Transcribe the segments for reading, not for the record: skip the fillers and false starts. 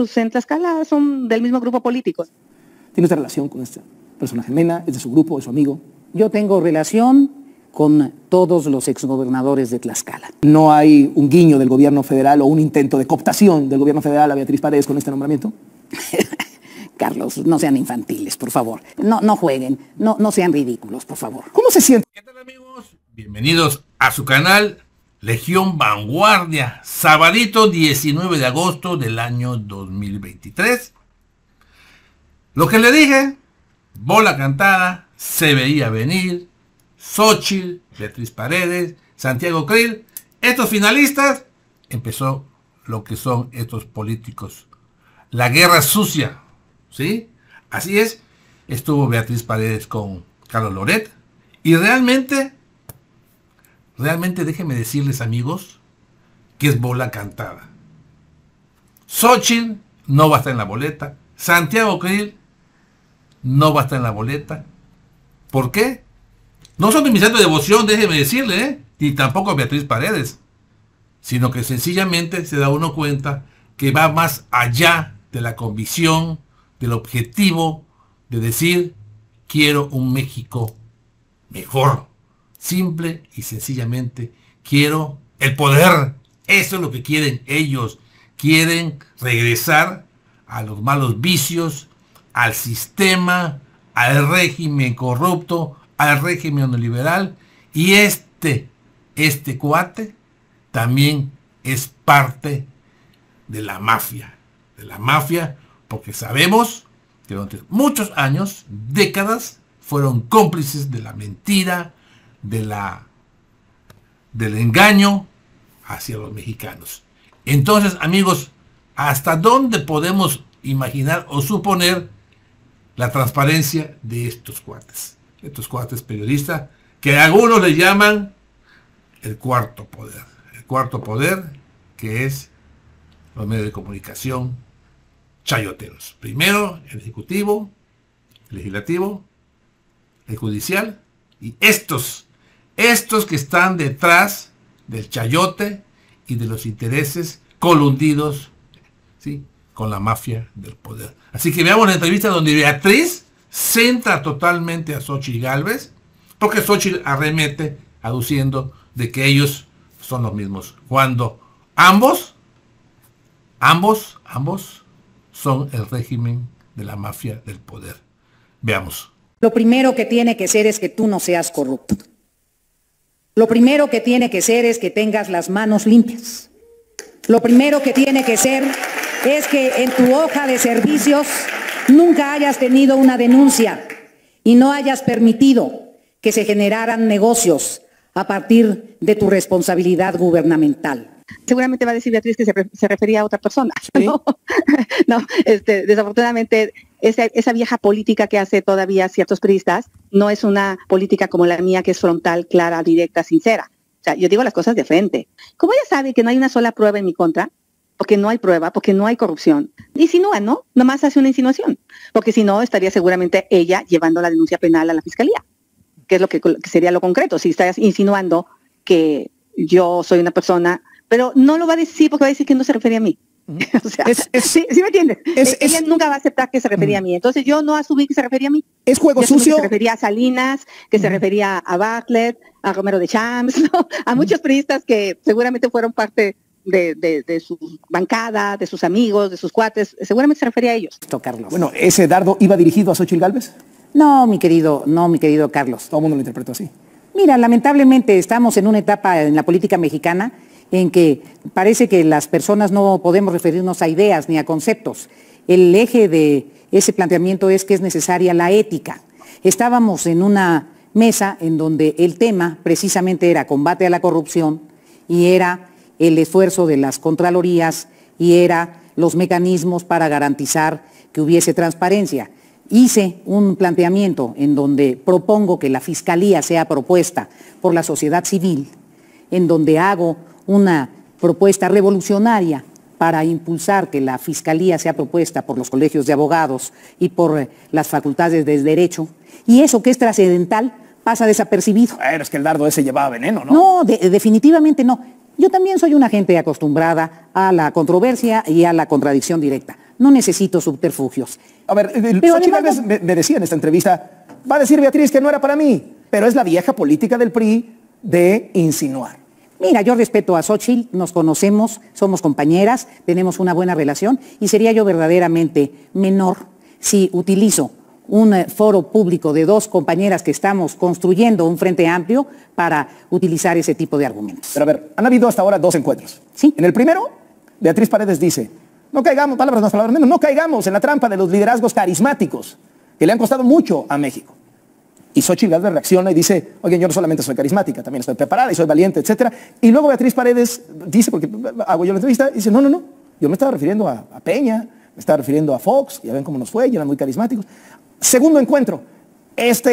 pues en Tlaxcala son del mismo grupo político. ¿Tiene esta relación con este personaje Mena? ¿Es de su grupo, de su amigo? Yo tengo relación con todos los exgobernadores de Tlaxcala. ¿No hay un guiño del gobierno federal o un intento de cooptación del gobierno federal a Beatriz Paredes con este nombramiento? Carlos, no sean infantiles, por favor. No jueguen, no sean ridículos, por favor. ¿Cómo se siente? ¿Qué tal, amigos? Bienvenidos a su canal Legión Vanguardia, sabadito 19 de agosto del año 2023. Lo que le dije, bola cantada, se veía venir. Xóchitl, Beatriz Paredes, Santiago Creel, estos finalistas, empezó lo que son estos políticos. La guerra sucia, ¿sí? Así es, estuvo Beatriz Paredes con Carlos Loret y realmente déjenme decirles, amigos, que es bola cantada. Xóchitl no va a estar en la boleta, Santiago Creel no va a estar en la boleta. ¿Por qué? No son de mi santo de devoción, déjenme decirle, ni tampoco a Beatriz Paredes, sino que sencillamente se da uno cuenta que va más allá de la convicción, del objetivo de decir, quiero un México mejor. Simple y sencillamente, quiero el poder. Eso es lo que quieren ellos. Quieren regresar a los malos vicios, al sistema, al régimen corrupto, al régimen neoliberal. Y este cuate también es parte de la mafia. Porque sabemos que durante muchos años, décadas, fueron cómplices de la mentira, del engaño hacia los mexicanos. Entonces, amigos, ¿hasta dónde podemos imaginar o suponer la transparencia de estos cuates? Estos cuates periodistas que a algunos le llaman el cuarto poder. El cuarto poder, que es los medios de comunicación chayoteros. Primero el ejecutivo, el legislativo, el judicial y estos que están detrás del chayote y de los intereses colundidos, ¿sí?, con la mafia del poder. Así que veamos la entrevista donde Beatriz centra totalmente a Xóchitl Gálvez, porque Xóchitl arremete aduciendo de que ellos son los mismos, cuando ambos son el régimen de la mafia del poder. Veamos. Lo primero que tiene que ser es que tú no seas corrupto. Lo primero que tiene que ser es que tengas las manos limpias. Lo primero que tiene que ser es que en tu hoja de servicios nunca hayas tenido una denuncia y no hayas permitido que se generaran negocios a partir de tu responsabilidad gubernamental. Seguramente va a decir Beatriz que se refería a otra persona. ¿Sí? No, desafortunadamente esa vieja política que hace todavía ciertos periodistas no es una política como la mía, que es frontal, clara, directa, sincera. O sea, yo digo las cosas de frente. Como ella sabe que no hay una sola prueba en mi contra, porque no hay prueba, porque no hay corrupción, insinúa, ¿no? Nomás hace una insinuación, porque si no estaría seguramente ella llevando la denuncia penal a la fiscalía, que es lo que sería lo concreto, si estás insinuando que yo soy una persona. Pero no lo va a decir porque va a decir que no se refería a mí. O sea, ¿sí me entiendes? Ella nunca va a aceptar que se refería a mí. Entonces yo no asumí que se refería a mí. Es juego sucio. Que se refería a Salinas, que se refería a Bartlett, a Romero Deschamps, ¿no?, a muchos periodistas que seguramente fueron parte de su bancada, de sus amigos, de sus cuates. Seguramente se refería a ellos. Carlos. Bueno, ¿ese dardo iba dirigido a Xóchitl Gálvez? No, mi querido Carlos. Todo el mundo lo interpretó así. Mira, lamentablemente estamos en una etapa en la política mexicana en que parece que las personas no podemos referirnos a ideas ni a conceptos. El eje de ese planteamiento es que es necesaria la ética. Estábamos en una mesa en donde el tema precisamente era combate a la corrupción y era el esfuerzo de las contralorías y era los mecanismos para garantizar que hubiese transparencia. Hice un planteamiento en donde propongo que la Fiscalía sea propuesta por la sociedad civil, en donde hago una propuesta revolucionaria para impulsar que la Fiscalía sea propuesta por los colegios de abogados y por las facultades de Derecho. Y eso, que es trascendental, pasa desapercibido. Pero es que el dardo ese llevaba veneno, ¿no? No, definitivamente no. Yo también soy una gente acostumbrada a la controversia y a la contradicción directa. no necesito subterfugios. A ver, Xóchitl Gálvez me decía en esta entrevista, va a decir Beatriz que no era para mí, pero es la vieja política del PRI de insinuar. Mira, yo respeto a Xóchitl, nos conocemos, somos compañeras, tenemos una buena relación y sería yo verdaderamente menor si utilizo un foro público de dos compañeras que estamos construyendo un frente amplio para utilizar ese tipo de argumentos. Pero a ver, han habido hasta ahora dos encuentros. Sí. En el primero, Beatriz Paredes dice, no caigamos, palabras más, palabras menos, no caigamos en la trampa de los liderazgos carismáticos que le han costado mucho a México. Y Xóchitl Gálvez reacciona y dice, oye, yo no solamente soy carismática, también estoy preparada y soy valiente, etc. Y luego Beatriz Paredes dice, porque hago yo la entrevista, y dice, no, no, no, yo me estaba refiriendo a Peña, me estaba refiriendo a Fox, ya ven cómo nos fue, ya eran muy carismáticos. Segundo encuentro, esta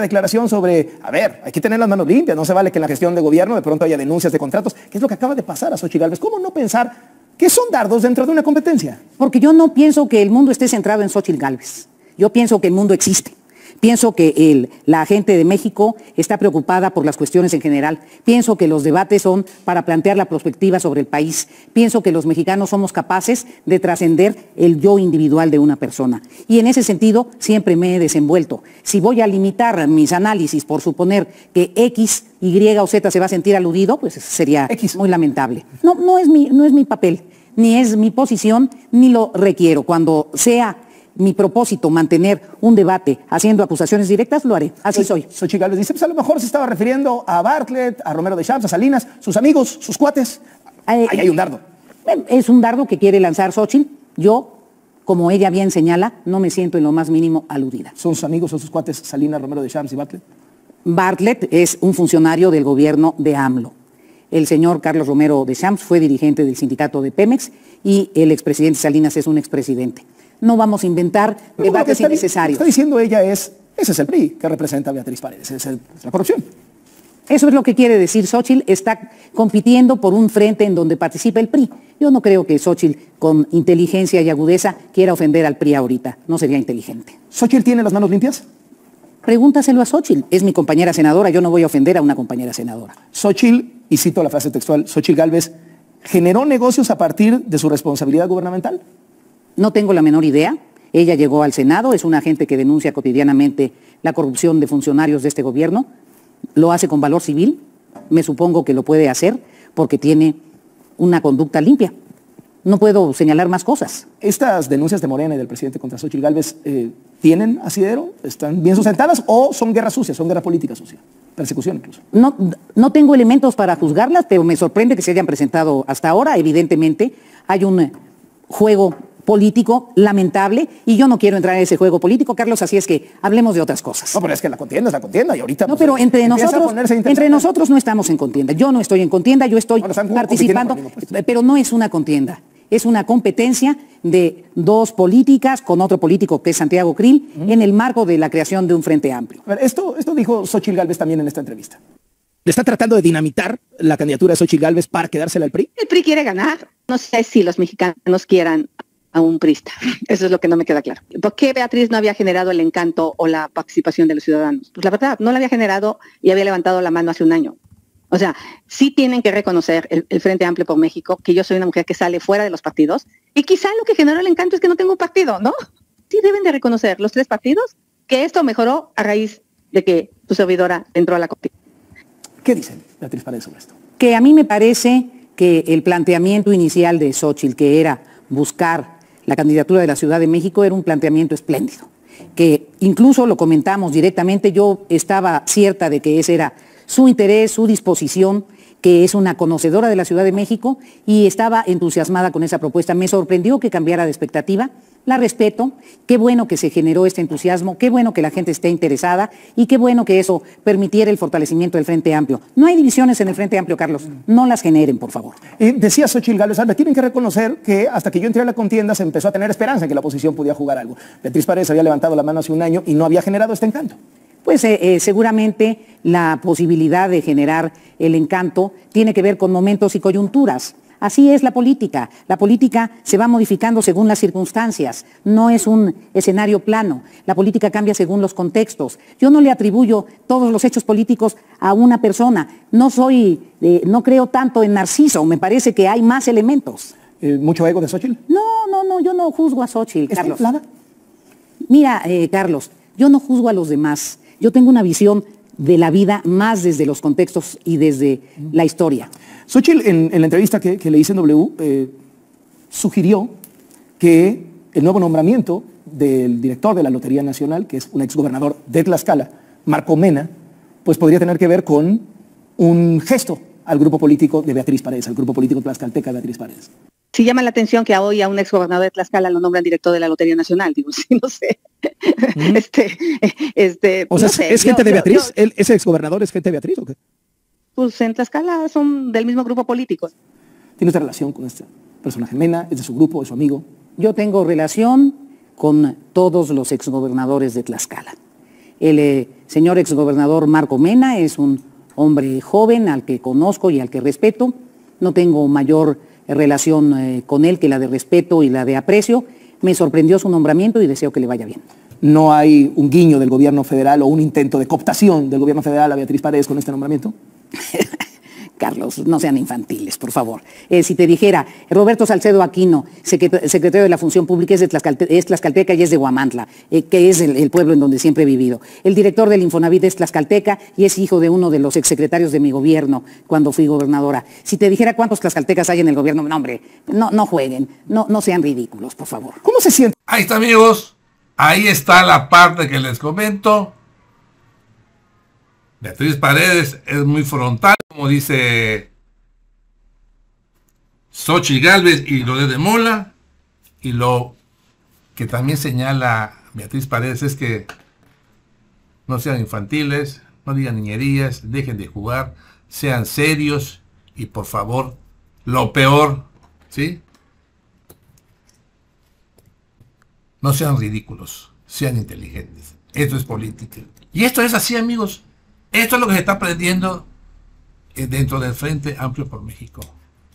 declaración sobre, a ver, hay que tener las manos limpias, no se vale que en la gestión de gobierno de pronto haya denuncias de contratos, que es lo que acaba de pasar a Xóchitl Gálvez. ¿Cómo no pensar que son dardos dentro de una competencia? Porque yo no pienso que el mundo esté centrado en Xóchitl Gálvez. Yo pienso que el mundo existe. Pienso que la gente de México está preocupada por las cuestiones en general. Pienso que los debates son para plantear la perspectiva sobre el país. Pienso que los mexicanos somos capaces de trascender el yo individual de una persona. Y en ese sentido siempre me he desenvuelto. Si voy a limitar mis análisis por suponer que X, Y o Z se va a sentir aludido, pues sería muy lamentable. No, no es mi papel, ni es mi posición, ni lo requiero. Cuando sea mi propósito mantener un debate haciendo acusaciones directas, lo haré. Así soy. Xóchitl Gálvez dice, pues a lo mejor se estaba refiriendo a Bartlett, a Romero Deschamps, a Salinas, sus amigos, sus cuates. Ahí hay un dardo. Es un dardo que quiere lanzar Xóchitl. Yo, como ella bien señala, no me siento en lo más mínimo aludida. ¿Son sus amigos o sus cuates Salinas, Romero Deschamps y Bartlett? Bartlett es un funcionario del gobierno de AMLO. El señor Carlos Romero Deschamps fue dirigente del sindicato de Pemex y el expresidente Salinas es un expresidente. No vamos a inventar debates innecesarios. Lo que está diciendo ella es, ese es el PRI que representa a Beatriz Paredes, es la corrupción. Eso es lo que quiere decir Xóchitl, está compitiendo por un frente en donde participa el PRI. Yo no creo que Xóchitl, con inteligencia y agudeza, quiera ofender al PRI ahorita, no sería inteligente. ¿Xóchitl tiene las manos limpias? Pregúntaselo a Xóchitl, es mi compañera senadora, yo no voy a ofender a una compañera senadora. Xóchitl, y cito la frase textual, Xóchitl Gálvez, ¿generó negocios a partir de su responsabilidad gubernamental? No tengo la menor idea. Ella llegó al Senado, es una agente que denuncia cotidianamente la corrupción de funcionarios de este gobierno. Lo hace con valor civil, me supongo que lo puede hacer porque tiene una conducta limpia. No puedo señalar más cosas. ¿Estas denuncias de Morena y del presidente contra Xóchitl Gálvez tienen asidero? ¿Están bien sustentadas o son guerra sucia, son guerra política sucia? Persecución incluso. No tengo elementos para juzgarlas, pero me sorprende que se hayan presentado hasta ahora. Evidentemente hay un juego político lamentable y yo no quiero entrar en ese juego político, Carlos, así es que hablemos de otras cosas. No, pero es que la contienda y ahorita... No, pues, pero entre nosotros no estamos en contienda, yo no estoy en contienda, yo estoy participando, pero no es una contienda, es una competencia de dos políticas con otro político que es Santiago Creel en el marco de la creación de un frente amplio. A ver, esto dijo Xóchitl Gálvez también en esta entrevista. ¿Le está tratando de dinamitar la candidatura de Xóchitl Gálvez para quedársela al PRI? El PRI quiere ganar, no sé si los mexicanos quieran a un priista. Eso es lo que no me queda claro. ¿Por qué Beatriz no había generado el encanto o la participación de los ciudadanos? Pues la verdad, no la había generado y había levantado la mano hace un año. O sea, sí tienen que reconocer el Frente Amplio por México, que yo soy una mujer que sale fuera de los partidos y quizá lo que generó el encanto es que no tengo un partido, ¿no? Sí deben de reconocer los tres partidos que esto mejoró a raíz de que tu servidora entró a la contienda. ¿Qué dicen, Beatriz Paredes, sobre esto? Que a mí me parece que el planteamiento inicial de Xóchitl, que era buscar la candidatura de la Ciudad de México, era un planteamiento espléndido, que incluso lo comentamos directamente, yo estaba cierta de que ese era su interés, su disposición, que es una conocedora de la Ciudad de México y estaba entusiasmada con esa propuesta. Me sorprendió que cambiara de expectativa, la respeto, qué bueno que se generó este entusiasmo, qué bueno que la gente esté interesada y qué bueno que eso permitiera el fortalecimiento del Frente Amplio. No hay divisiones en el Frente Amplio, Carlos, no las generen, por favor. Decía Xóchitl Gálvez, tienen que reconocer que hasta que yo entré a la contienda se empezó a tener esperanza en que la oposición podía jugar algo. Beatriz Paredes había levantado la mano hace un año y no había generado este encanto. Pues seguramente la posibilidad de generar el encanto tiene que ver con momentos y coyunturas. Así es la política se va modificando según las circunstancias, no es un escenario plano, la política cambia según los contextos. Yo no le atribuyo todos los hechos políticos a una persona, no creo tanto en Narciso, me parece que hay más elementos. ¿Mucho ego de Xóchitl? No, yo no juzgo a Xóchitl, Carlos. ¿Está inflada? Mira, Carlos, yo no juzgo a los demás. Yo tengo una visión de la vida más desde los contextos y desde la historia. Xóchitl, en la entrevista que le hice en W, sugirió que el nuevo nombramiento del director de la Lotería Nacional, que es un exgobernador de Tlaxcala, Marco Mena, pues podría tener que ver con un gesto al grupo político de Beatriz Paredes, al grupo político tlaxcalteca de Beatriz Paredes. Sí llama la atención que hoy a un exgobernador de Tlaxcala lo nombran director de la Lotería Nacional, digo, sí, no sé. O sea, no sé, ¿es gente de Beatriz? ¿Ese exgobernador es gente de Beatriz o qué? Pues en Tlaxcala son del mismo grupo político. ¿Tiene usted relación con este personaje? Mena, ¿es de su grupo, es su amigo? Yo tengo relación con todos los exgobernadores de Tlaxcala. El señor exgobernador Marco Mena es un hombre joven al que conozco y al que respeto. No tengo mayor relación con él que la de respeto y la de aprecio. Me sorprendió su nombramiento y deseo que le vaya bien. ¿No hay un guiño del gobierno federal o un intento de cooptación del gobierno federal a Beatriz Paredes con este nombramiento? Carlos, no sean infantiles, por favor. Si te dijera, Roberto Salcedo Aquino, secretario de la Función Pública, es tlaxcalteca y es de Huamantla, que es el pueblo en donde siempre he vivido. El director del Infonavit es tlaxcalteca y es hijo de uno de los exsecretarios de mi gobierno cuando fui gobernadora. Si te dijera cuántos tlaxcaltecas hay en el gobierno, no, hombre, no jueguen, no sean ridículos, por favor. ¿Cómo se siente? Ahí está, amigos, ahí está la parte que les comento. Beatriz Paredes es muy frontal, como dice Xóchitl Gálvez y Loret de Mola. Y lo que también señala Beatriz Paredes es que no sean infantiles, no digan niñerías, dejen de jugar, sean serios y por favor, lo peor, ¿sí? No sean ridículos, sean inteligentes. Esto es política. Y esto es así, amigos. Esto es lo que se está aprendiendo dentro del Frente Amplio por México.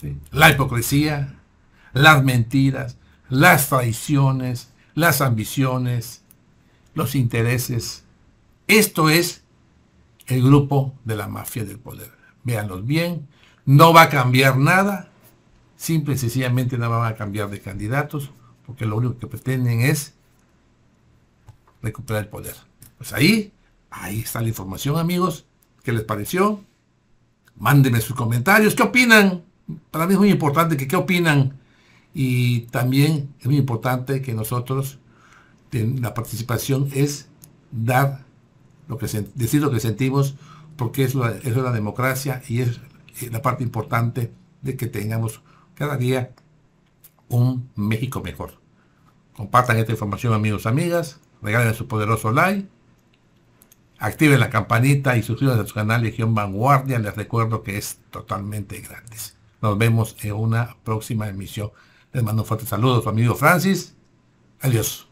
¿Sí? La hipocresía, las mentiras, las traiciones, las ambiciones, los intereses. Esto es el grupo de la mafia del poder. Véanlos bien, no va a cambiar nada. Simple y sencillamente no van a cambiar de candidatos, porque lo único que pretenden es recuperar el poder. Pues ahí está la información, amigos. ¿Qué les pareció? Mándenme sus comentarios. ¿Qué opinan? Para mí es muy importante que qué opinan. Y también es muy importante que nosotros, la participación es dar lo que decir lo que sentimos, porque eso es la democracia y es la parte importante de que tengamos cada día un México mejor. Compartan esta información, amigos, amigas. Regalen su poderoso like. Activen la campanita y suscríbanse a su canal Legión Vanguardia. Les recuerdo que es totalmente gratis. Nos vemos en una próxima emisión. Les mando un fuerte saludo a su amigo Francis. Adiós.